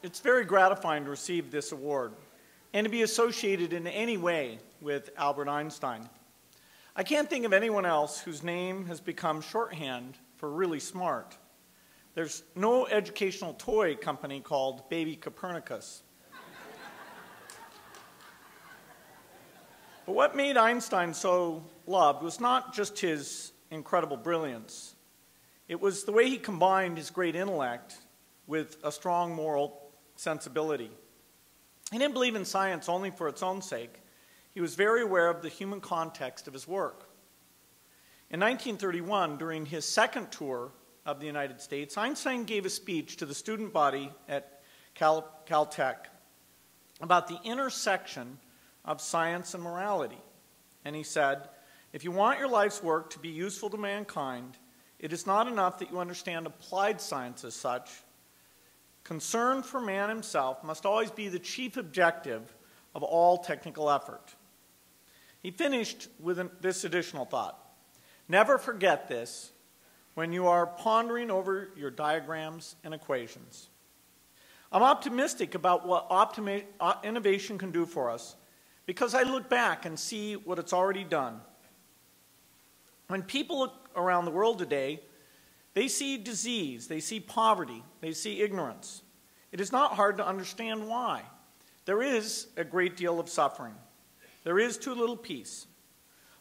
It's very gratifying to receive this award and to be associated in any way with Albert Einstein. I can't think of anyone else whose name has become shorthand for really smart. There's no educational toy company called Baby Copernicus. But what made Einstein so loved was not just his incredible brilliance. It was the way he combined his great intellect with a strong moral sensibility. He didn't believe in science only for its own sake. He was very aware of the human context of his work. In 1931, during his second tour of the United States, Einstein gave a speech to the student body at Caltech about the intersection of science and morality. And he said, "If you want your life's work to be useful to mankind, it is not enough that you understand applied science as such. Concern for man himself must always be the chief objective of all technical effort." He finished with this additional thought: "Never forget this when you are pondering over your diagrams and equations." I'm optimistic about what innovation can do for us because I look back and see what it's already done. When people look around the world today, they see disease, they see poverty, they see ignorance. It is not hard to understand why. There is a great deal of suffering. There is too little peace.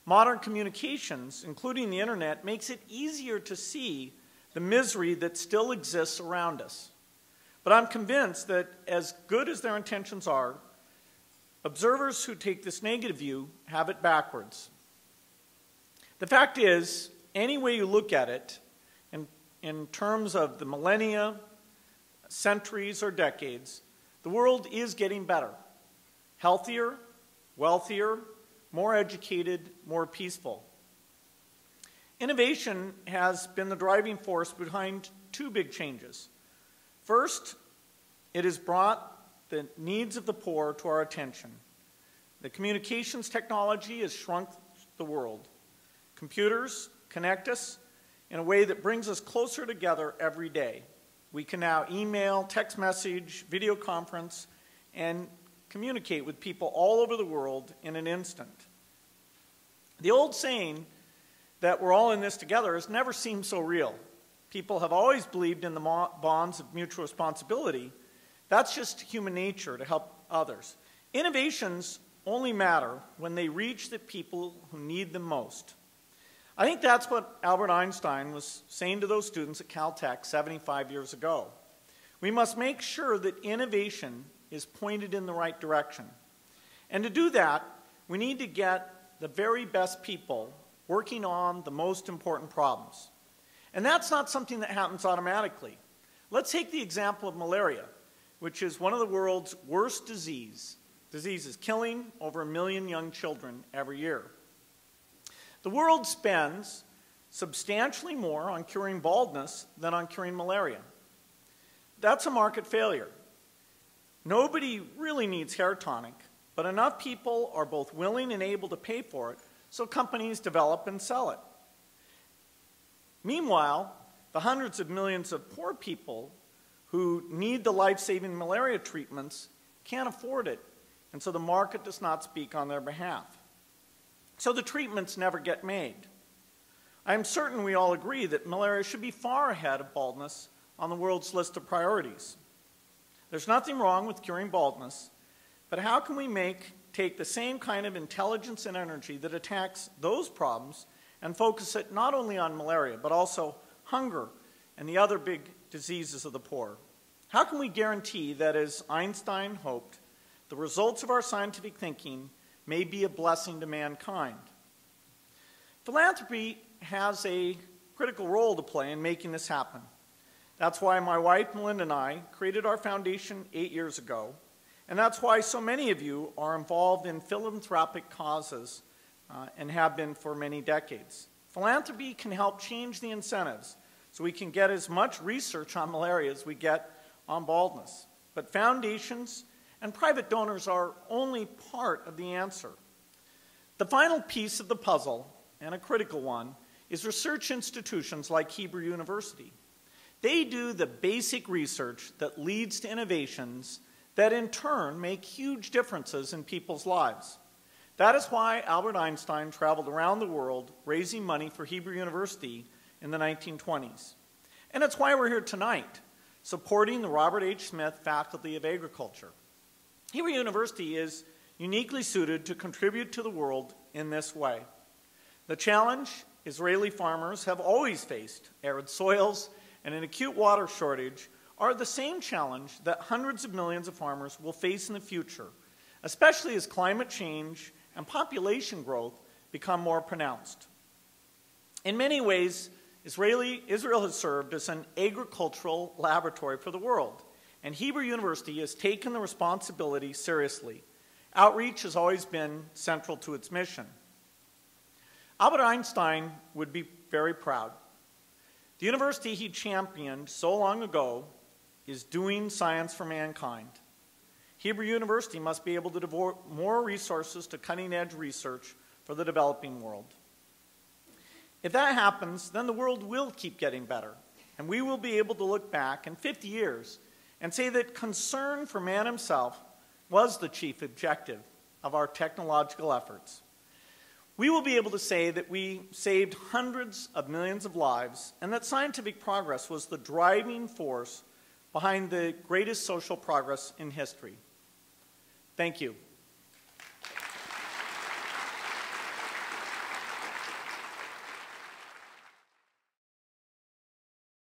Modern communications, including the internet, makes it easier to see the misery that still exists around us. But I'm convinced that as good as their intentions are, observers who take this negative view have it backwards. The fact is, any way you look at it, in terms of the millennia, centuries, or decades, the world is getting better, healthier, wealthier, more educated, more peaceful. Innovation has been the driving force behind two big changes. First, it has brought the needs of the poor to our attention. The communications technology has shrunk the world. Computers connect us in a way that brings us closer together every day. We can now email, text message, video conference, and communicate with people all over the world in an instant. The old saying that we're all in this together has never seemed so real. People have always believed in the bonds of mutual responsibility. That's just human nature to help others. Innovations only matter when they reach the people who need them most. I think that's what Albert Einstein was saying to those students at Caltech 75 years ago. We must make sure that innovation is pointed in the right direction. And to do that, we need to get the very best people working on the most important problems. And that's not something that happens automatically. Let's take the example of malaria, which is one of the world's worst diseases. Disease is killing over 1 million young children every year. The world spends substantially more on curing baldness than on curing malaria. That's a market failure. Nobody really needs hair tonic, but enough people are both willing and able to pay for it, so companies develop and sell it. Meanwhile, the hundreds of millions of poor people who need the life-saving malaria treatments can't afford it, and so the market does not speak on their behalf. So the treatments never get made. I am certain we all agree that malaria should be far ahead of baldness on the world's list of priorities. There's nothing wrong with curing baldness, but how can we take the same kind of intelligence and energy that attacks those problems and focus it not only on malaria, but also hunger and the other big diseases of the poor? How can we guarantee that, as Einstein hoped, the results of our scientific thinking may be a blessing to mankind? Philanthropy has a critical role to play in making this happen. That's why my wife, Melinda, and I created our foundation 8 years ago, and that's why so many of you are involved in philanthropic causes and have been for many decades. Philanthropy can help change the incentives so we can get as much research on malaria as we get on baldness. But foundations and private donors are only part of the answer. The final piece of the puzzle, and a critical one, is research institutions like Hebrew University. They do the basic research that leads to innovations that in turn make huge differences in people's lives. That is why Albert Einstein traveled around the world raising money for Hebrew University in the 1920s. And it's why we're here tonight, supporting the Robert H. Smith Faculty of Agriculture. Hebrew University is uniquely suited to contribute to the world in this way. The challenge Israeli farmers have always faced, arid soils and an acute water shortage, are the same challenge that hundreds of millions of farmers will face in the future, especially as climate change and population growth become more pronounced. In many ways, Israel has served as an agricultural laboratory for the world, and Hebrew University has taken the responsibility seriously. Outreach has always been central to its mission. Albert Einstein would be very proud. The university he championed so long ago is doing science for mankind. Hebrew University must be able to devote more resources to cutting-edge research for the developing world. If that happens, then the world will keep getting better, and we will be able to look back in 50 years and say that concern for man himself was the chief objective of our technological efforts. We will be able to say that we saved hundreds of millions of lives and that scientific progress was the driving force behind the greatest social progress in history. Thank you.